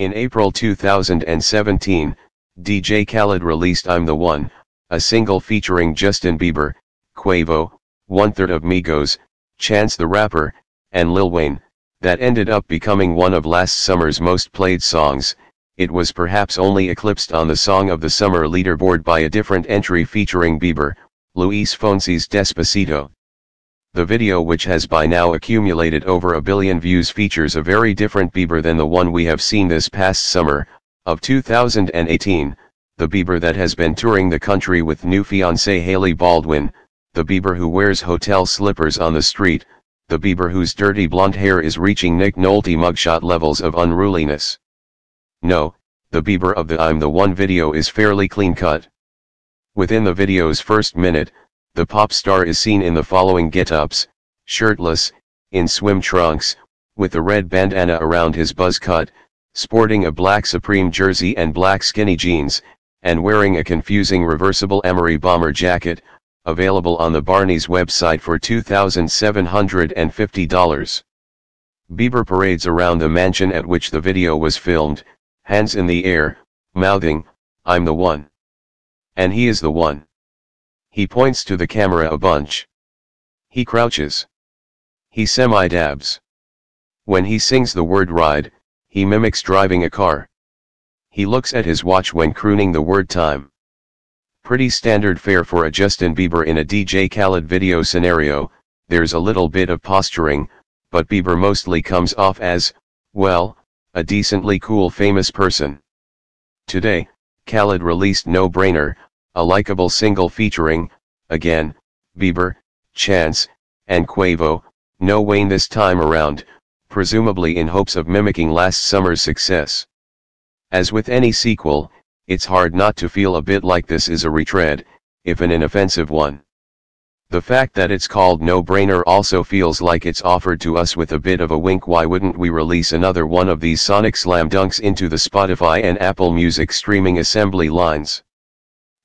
In April 2017, DJ Khaled released I'm the One, a single featuring Justin Bieber, Quavo, one-third of Migos, Chance the Rapper, and Lil Wayne, that ended up becoming one of last summer's most played songs. It was perhaps only eclipsed on the Song of the Summer leaderboard by a different entry featuring Bieber, Luis Fonsi's Despacito. The video, which has by now accumulated over 1 billion views, features a very different Bieber than the one we have seen this past summer, of 2018, the Bieber that has been touring the country with new fiancée Hailey Baldwin, the Bieber who wears hotel slippers on the street, the Bieber whose dirty blonde hair is reaching Nick Nolte mugshot levels of unruliness. No, the Bieber of the I'm the One video is fairly clean-cut. Within the video's first minute, the pop star is seen in the following get-ups: shirtless, in swim trunks, with a red bandana around his buzz cut, sporting a black Supreme jersey and black skinny jeans, and wearing a confusing reversible Emory bomber jacket, available on the Barney's website for $2,750. Bieber parades around the mansion at which the video was filmed, hands in the air, mouthing, "I'm the one." And he is the one. He points to the camera a bunch. He crouches. He semi-dabs. When he sings the word ride, he mimics driving a car. He looks at his watch when crooning the word time. Pretty standard fare for a Justin Bieber in a DJ Khaled video scenario. There's a little bit of posturing, but Bieber mostly comes off as, well, a decently cool famous person. Today, Khaled released No Brainer, a likable single featuring, again, Bieber, Chance, and Quavo, No Wayne this time around, presumably in hopes of mimicking last summer's success. As with any sequel, it's hard not to feel a bit like this is a retread, if an inoffensive one. The fact that it's called No Brainer also feels like it's offered to us with a bit of a wink. Why wouldn't we release another one of these sonic slam dunks into the Spotify and Apple Music streaming assembly lines?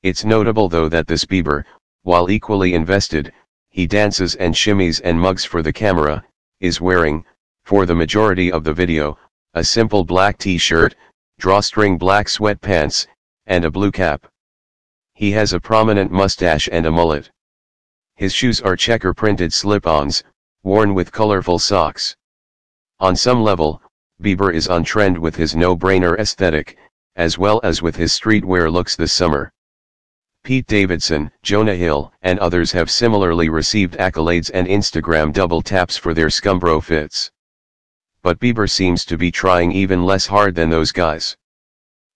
It's notable though that this Bieber, while equally invested, he dances and shimmies and mugs for the camera, is wearing, for the majority of the video, a simple black t-shirt, drawstring black sweatpants, and a blue cap. He has a prominent mustache and a mullet. His shoes are checker-printed slip-ons, worn with colorful socks. On some level, Bieber is on trend with his no-brainer aesthetic, as well as with his streetwear looks this summer. Pete Davidson, Jonah Hill, and others have similarly received accolades and Instagram double taps for their scumbro fits. But Bieber seems to be trying even less hard than those guys.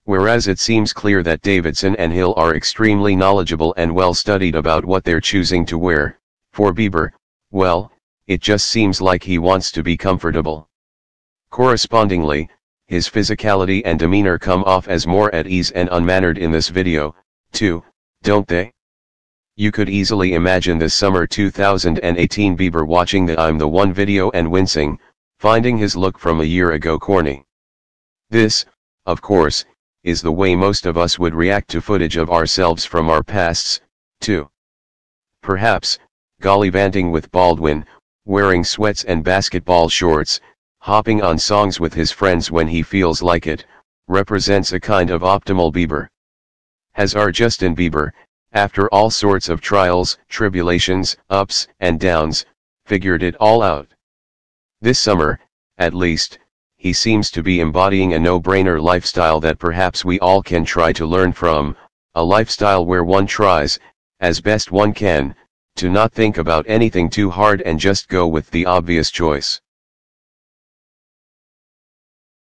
Whereas it seems clear that Davidson and Hill are extremely knowledgeable and well-studied about what they're choosing to wear, for Bieber, well, it just seems like he wants to be comfortable. Correspondingly, his physicality and demeanor come off as more at ease and unmannered in this video, too, don't they? You could easily imagine this summer 2018 Bieber watching the I'm the One video and wincing, finding his look from a year ago corny. This, of course, is the way most of us would react to footage of ourselves from our pasts, too. Perhaps, gallivanting with Baldwin, wearing sweats and basketball shorts, hopping on songs with his friends when he feels like it, represents a kind of optimal Bieber. Has our Justin Bieber, after all sorts of trials, tribulations, ups and downs, figured it all out? This summer, at least, he seems to be embodying a no-brainer lifestyle that perhaps we all can try to learn from, a lifestyle where one tries, as best one can, to not think about anything too hard and just go with the obvious choice.